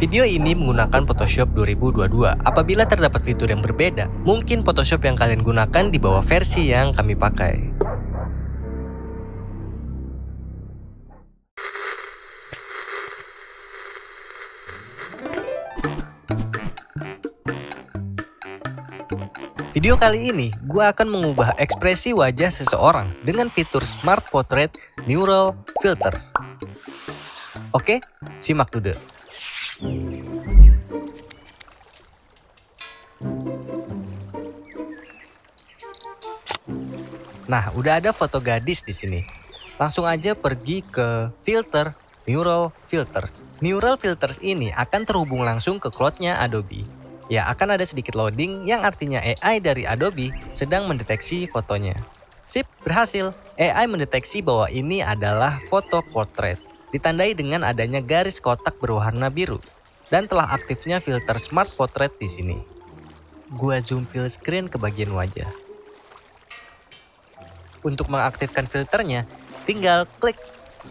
Video ini menggunakan Photoshop 2022. Apabila terdapat fitur yang berbeda, mungkin Photoshop yang kalian gunakan di bawah versi yang kami pakai. Video kali ini, gue akan mengubah ekspresi wajah seseorang dengan fitur Smart Portrait Neural Filters. Oke, simak dulu. Nah, udah ada foto gadis di sini. Langsung aja pergi ke filter Neural Filters. Neural Filters ini akan terhubung langsung ke cloud-nya Adobe. Ya, akan ada sedikit loading yang artinya AI dari Adobe sedang mendeteksi fotonya. Sip, berhasil. AI mendeteksi bahwa ini adalah foto portrait, ditandai dengan adanya garis kotak berwarna biru. Dan telah aktifnya filter Smart Portrait di sini. Gua zoom full screen ke bagian wajah. Untuk mengaktifkan filternya, tinggal klik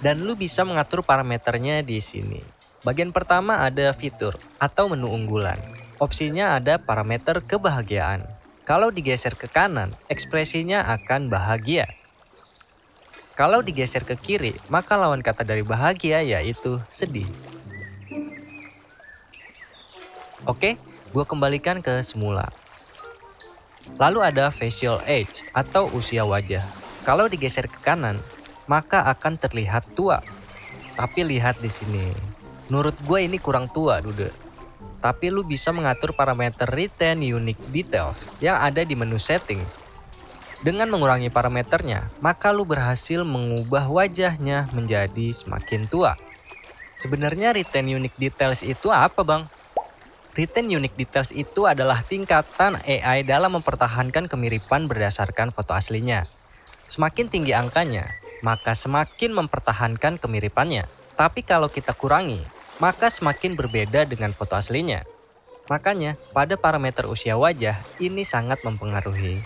dan lu bisa mengatur parameternya di sini. Bagian pertama ada fitur atau menu unggulan. Opsinya ada parameter kebahagiaan. Kalau digeser ke kanan, ekspresinya akan bahagia. Kalau digeser ke kiri, maka lawan kata dari bahagia yaitu sedih. Oke, gue kembalikan ke semula. Lalu ada facial age atau usia wajah. Kalau digeser ke kanan, maka akan terlihat tua. Tapi lihat di sini, menurut gue ini kurang tua, Dude. Tapi lu bisa mengatur parameter Retain Unique Details yang ada di menu settings. Dengan mengurangi parameternya, maka lu berhasil mengubah wajahnya menjadi semakin tua. Sebenarnya Retain Unique Details itu apa, Bang? Retain Unique Details itu adalah tingkatan AI dalam mempertahankan kemiripan berdasarkan foto aslinya. Semakin tinggi angkanya, maka semakin mempertahankan kemiripannya. Tapi kalau kita kurangi, maka semakin berbeda dengan foto aslinya. Makanya, pada parameter usia wajah, ini sangat mempengaruhi.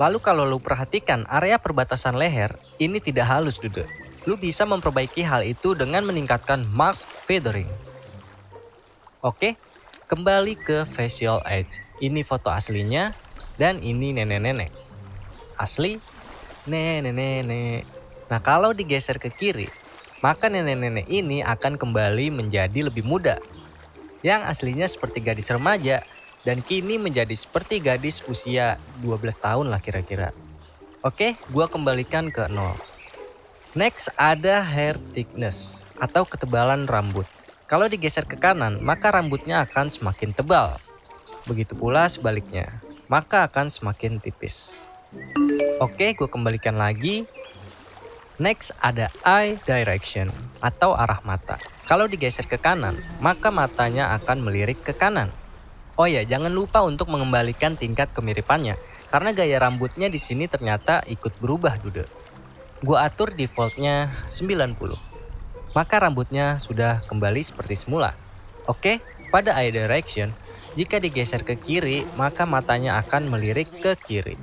Lalu kalau lu perhatikan area perbatasan leher, ini tidak halus, Dude. Lu bisa memperbaiki hal itu dengan meningkatkan mask feathering. Oke, kembali ke facial edge. Ini foto aslinya, dan ini nenek-nenek. Asli, nenek-nenek. Nah, kalau digeser ke kiri, maka nenek-nenek ini akan kembali menjadi lebih muda. Yang aslinya seperti gadis remaja dan kini menjadi seperti gadis usia 12 tahun lah kira-kira. Oke, gua kembalikan ke 0. Next ada hair thickness atau ketebalan rambut. Kalau digeser ke kanan, maka rambutnya akan semakin tebal. Begitu pula sebaliknya, maka akan semakin tipis. Oke, gua kembalikan lagi. Next ada eye direction atau arah mata. Kalau digeser ke kanan, maka matanya akan melirik ke kanan. Oh ya, jangan lupa untuk mengembalikan tingkat kemiripannya, karena gaya rambutnya di sini ternyata ikut berubah, Dude. Gua atur defaultnya 90. Maka rambutnya sudah kembali seperti semula. Oke, pada eye direction, jika digeser ke kiri, maka matanya akan melirik ke kiri.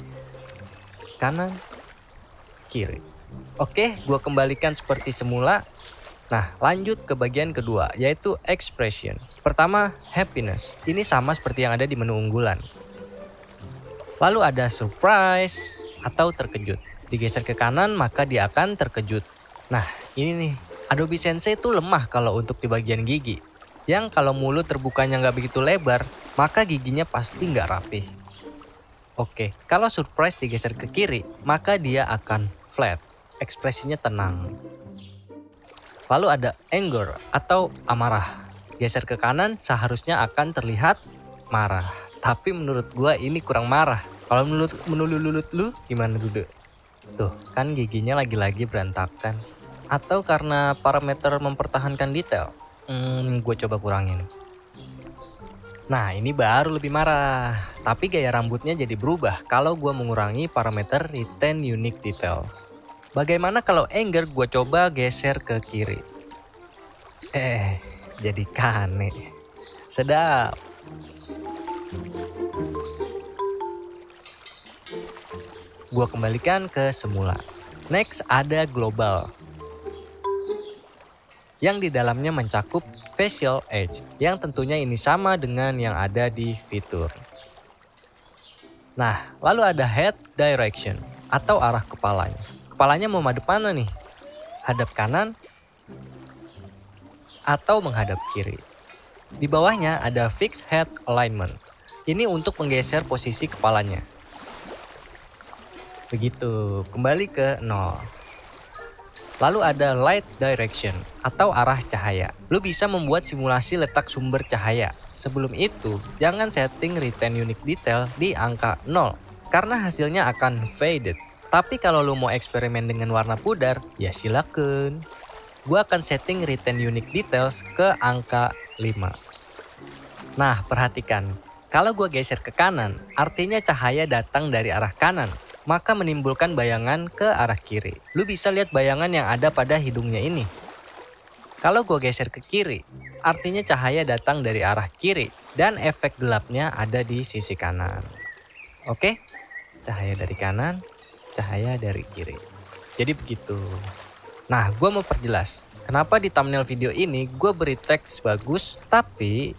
Kanan, kiri. Oke, gue kembalikan seperti semula. Nah, lanjut ke bagian kedua, yaitu expression. Pertama, happiness. Ini sama seperti yang ada di menu unggulan. Lalu ada surprise atau terkejut. Digeser ke kanan, maka dia akan terkejut. Nah, ini nih. Adobe Sensei itu lemah kalau untuk di bagian gigi. Yang kalau mulut terbukanya nggak begitu lebar, maka giginya pasti nggak rapih. Oke, kalau surprise digeser ke kiri, maka dia akan flat. Ekspresinya tenang. Lalu ada anger atau amarah. Geser ke kanan seharusnya akan terlihat marah. Tapi menurut gua ini kurang marah. Kalau menurut lu gimana, Dude? Tuh, kan giginya lagi-lagi berantakan. Atau karena parameter mempertahankan detail? Gua coba kurangin. Nah, ini baru lebih marah. Tapi gaya rambutnya jadi berubah kalau gua mengurangi parameter Retain Unique Details. Bagaimana kalau anger gue coba geser ke kiri? Jadi kane. Sedap. Gue kembalikan ke semula. Next ada global yang di dalamnya mencakup facial edge, yang tentunya ini sama dengan yang ada di fitur. Nah, lalu ada head direction atau arah kepalanya. Kepalanya mau madep mana nih? Hadap kanan atau menghadap kiri. Di bawahnya ada fixed head alignment. Ini untuk menggeser posisi kepalanya. Begitu, kembali ke 0. Lalu ada light direction atau arah cahaya. Lu bisa membuat simulasi letak sumber cahaya. Sebelum itu, jangan setting retain unique detail di angka 0 karena hasilnya akan faded. Tapi kalau lu mau eksperimen dengan warna pudar, ya silakan. Gua akan setting retain unique details ke angka 5. Nah, perhatikan. Kalau gua geser ke kanan, artinya cahaya datang dari arah kanan, maka menimbulkan bayangan ke arah kiri. Lu bisa lihat bayangan yang ada pada hidungnya ini. Kalau gua geser ke kiri, artinya cahaya datang dari arah kiri dan efek gelapnya ada di sisi kanan. Oke, cahaya dari kanan, cahaya dari kiri. Jadi begitu. Nah, gua mau perjelas kenapa di thumbnail video ini gua beri teks bagus, tapi